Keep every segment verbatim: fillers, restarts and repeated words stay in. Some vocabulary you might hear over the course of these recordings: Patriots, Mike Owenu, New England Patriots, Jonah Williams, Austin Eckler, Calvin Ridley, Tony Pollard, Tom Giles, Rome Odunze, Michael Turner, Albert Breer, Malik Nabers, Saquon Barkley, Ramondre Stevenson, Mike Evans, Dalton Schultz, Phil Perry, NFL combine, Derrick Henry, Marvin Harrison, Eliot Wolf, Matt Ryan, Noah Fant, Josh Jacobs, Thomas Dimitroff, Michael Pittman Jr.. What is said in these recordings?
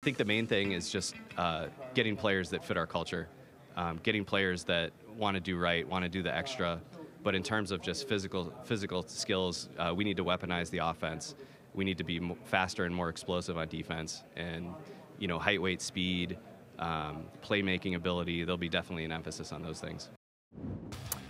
I think the main thing is just uh, getting players that fit our culture, um, getting players that want to do right, want to do the extra. But in terms of just physical physical skills, uh, we need to weaponize the offense. We need to be m- faster and more explosive on defense. And, you know, height, weight, speed, um, playmaking ability, there'll be definitely an emphasis on those things.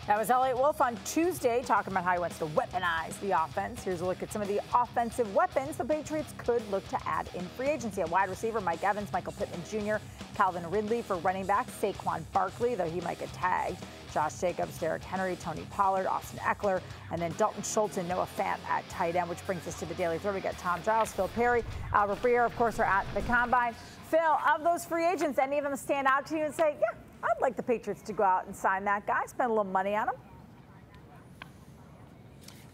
That was Eliot Wolf on Tuesday talking about how he wants to weaponize the offense. Here's a look at some of the offensive weapons the Patriots could look to add in free agency. A wide receiver, Mike Evans, Michael Pittman Junior, Calvin Ridley for running back, Saquon Barkley, though he might get tagged, Josh Jacobs, Derrick Henry, Tony Pollard, Austin Eckler, and then Dalton Schultz and Noah Fant at tight end, which brings us to the Daily Throw. We got Tom Giles, Phil Perry, Albert Breer, of course, are at the Combine. Phil, of those free agents, any of them stand out to you and say, yeah, I'd like the Patriots to go out and sign that guy, spend a little money on him?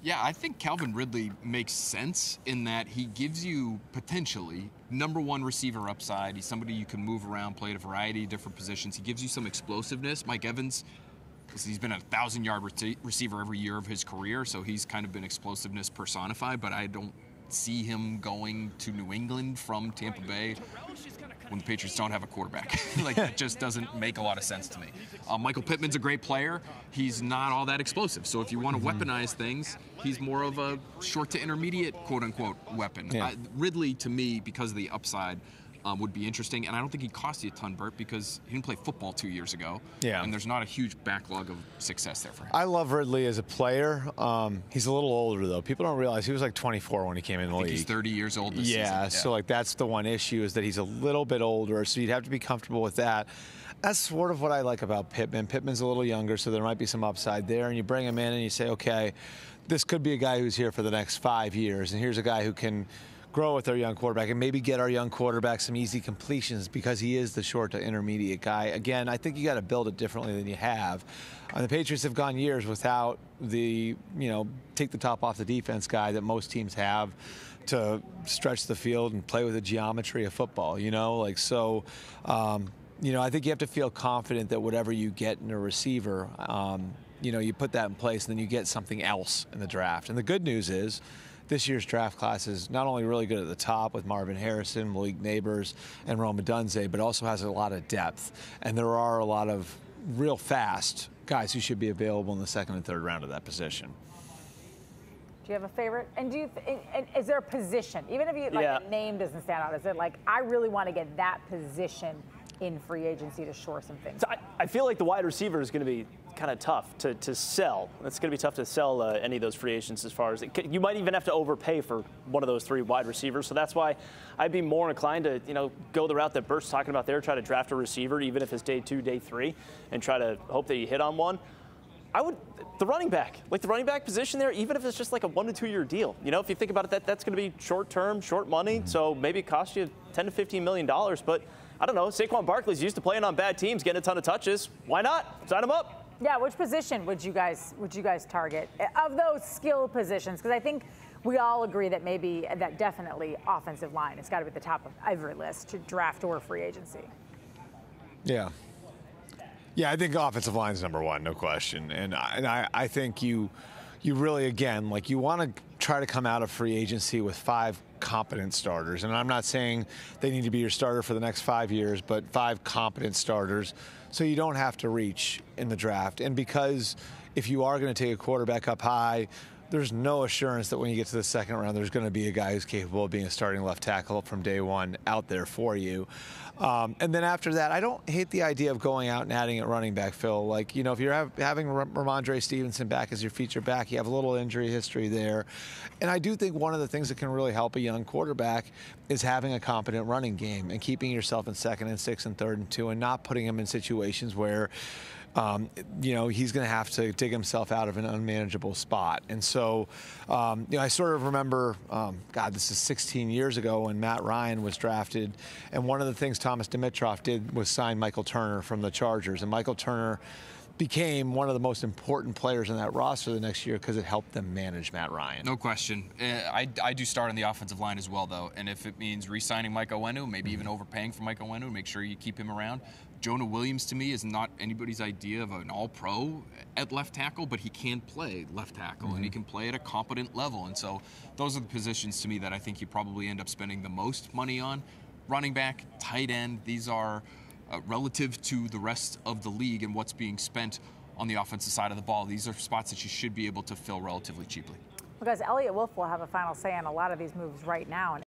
Yeah, I think Calvin Ridley makes sense in that he gives you potentially number one receiver upside. He's somebody you can move around, play at a variety of different positions. He gives you some explosiveness. Mike Evans, he's been a thousand-yard re- receiver every year of his career, so he's kind of been explosiveness personified, but I don't see him going to New England from Tampa Bay when the Patriots don't have a quarterback. Like, that just doesn't make a lot of sense to me. Uh, Michael Pittman's a great player. He's not all that explosive. So if you want to mm-hmm. weaponize things, he's more of a short to intermediate, quote-unquote, weapon. Yeah. I, Ridley, to me, because of the upside, um, would be interesting. And I don't think he cost you a ton, Bert, because he didn't play football two years ago. Yeah. And there's not a huge backlog of success there for him. I love Ridley as a player. Um, he's a little older, though. People don't realize he was like twenty-four when he came in the league. I think he's thirty years old this yeah, season. Yeah, so like that's the one issue is that he's a little bit older, so you'd have to be comfortable with that. That's sort of what I like about Pittman. Pittman's a little younger, so there might be some upside there. And you bring him in and you say, okay, this could be a guy who's here for the next five years, and here's a guy who can grow with our young quarterback and maybe get our young quarterback some easy completions because he is the short to intermediate guy. Again, I think you got to build it differently than you have. And the Patriots have gone years without the, you know, take the top off the defense guy that most teams have to stretch the field and play with the geometry of football, you know, like so. Um, you know, I think you have to feel confident that whatever you get in a receiver, um, you know, you put that in place and then you get something else in the draft. And the good news is, this year's draft class is not only really good at the top with Marvin Harrison, Malik Nabers, and Rome Odunze, but also has a lot of depth. And there are a lot of real fast guys who should be available in the second and third round of that position. Do you have a favorite? And do you? And, and is there a position? Even if you like yeah. a name doesn't stand out, is it like I really want to get that position in free agency to shore some things? So I, I feel like the wide receiver is going to be kind of tough to, to sell. It's going to be tough to sell uh, any of those free agents as far as it, you might even have to overpay for one of those three wide receivers. So that's why I'd be more inclined to, you know, go the route that Bert's talking about there, try to draft a receiver, even if it's day two, day three, and try to hope that you hit on one. I would, the running back, like the running back position there, even if it's just like a one to two year deal, you know, if you think about it, that that's going to be short term, short money. So maybe it costs you ten to fifteen million dollars, but I don't know. Saquon Barkley's used to playing on bad teams, getting a ton of touches. Why not? Sign him up. Yeah, which position would you guys would you guys target of those skill positions? Because I think we all agree that maybe that definitely offensive line has got to be at the top of every list to draft or free agency. Yeah, yeah, I think offensive line is number one, no question. And I, and I, I think you you really again like you want to try to come out of free agency with five competent starters. And I'm not saying they need to be your starter for the next five years, but five competent starters. So you don't have to reach in the draft. And because if you are going to take a quarterback up high, there's no assurance that when you get to the second round, there's going to be a guy who's capable of being a starting left tackle from day one out there for you. Um, and then after that, I don't hate the idea of going out and adding at running back, Phil. Like, you know, if you're have, having Ramondre Stevenson back as your feature back, you have a little injury history there. And I do think one of the things that can really help a young quarterback is having a competent running game and keeping yourself in second and six and third and two and not putting him in situations where Um, you know, he's going to have to dig himself out of an unmanageable spot. And so, um, you know, I sort of remember, um, God, this is sixteen years ago when Matt Ryan was drafted. And one of the things Thomas Dimitroff did was sign Michael Turner from the Chargers. And Michael Turner became one of the most important players in that roster the next year because it helped them manage Matt Ryan. No question. Uh, I, I do start on the offensive line as well, though. And if it means re-signing Mike Owenu, maybe mm-hmm. even overpaying for Mike Owenu, make sure you keep him around. Jonah Williams, to me, is not anybody's idea of an all-pro at left tackle, but he can play left tackle, mm-hmm. and he can play at a competent level. And so those are the positions, to me, that I think you probably end up spending the most money on. running back, tight end. These are uh, relative to the rest of the league and what's being spent on the offensive side of the ball. These are spots that you should be able to fill relatively cheaply. Because Eliot Wolf will have a final say on a lot of these moves right now.